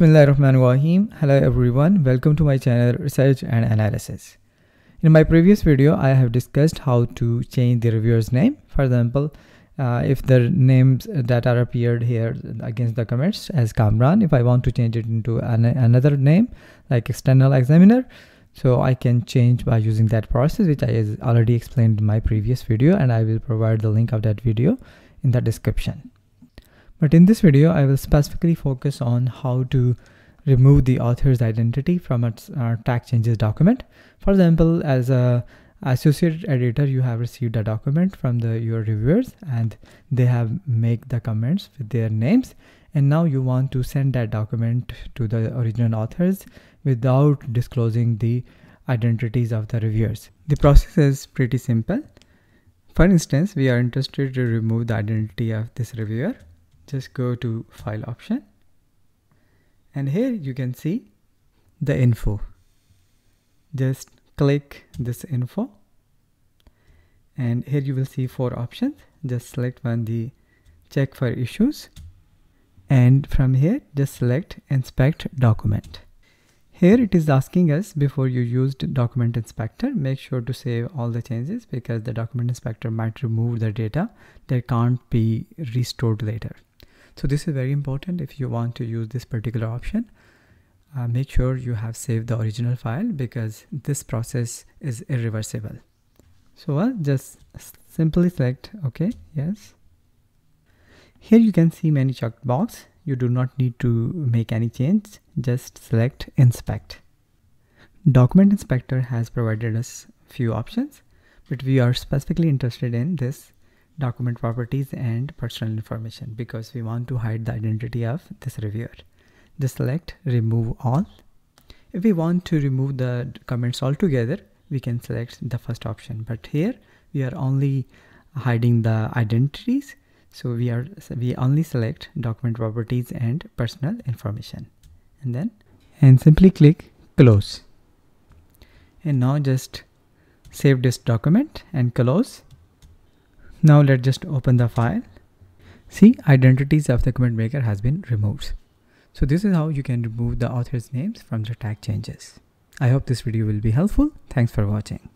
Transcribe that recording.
Bismillahirrahmanirrahim. Hello everyone, welcome to my channel Research and Analysis. In my previous video I have discussed how to change the reviewer's name. For example, if the names that are appeared here against the comments as Kamran, if I want to change it into another name like External Examiner, so I can change by using that process which I already explained in my previous video, and I will provide the link of that video in the description. But in this video, I will specifically focus on how to remove the author's identity from its tag changes document. For example, as an associate editor, you have received a document from your reviewers and they have made the comments with their names. And now you want to send that document to the original authors without disclosing the identities of the reviewers. The process is pretty simple. For instance, we are interested to remove the identity of this reviewer. Just go to file option, and here you can see the info. Just click this info and here you will see four options. Just select one, the check for issues, and from here just select inspect document. Here it is asking us, before you used document inspector, make sure to save all the changes because the document inspector might remove the data that can't be restored later. So this is very important. If you want to use this particular option, make sure you have saved the original file because this process is irreversible. So I'll just simply select OK, yes. Here you can see many checkboxes. You do not need to make any change. Just select inspect. Document inspector has provided us few options, but we are specifically interested in this document properties and personal information because we want to hide the identity of this reviewer. Just select remove all. If we want to remove the comments altogether, we can select the first option, but here we are only hiding the identities, so we only select document properties and personal information, and then simply click close. And now just save this document and close. Now let's just open the file. See, identities of the comment maker has been removed. So this is how you can remove the author's names from the tag changes. I hope this video will be helpful. Thanks for watching.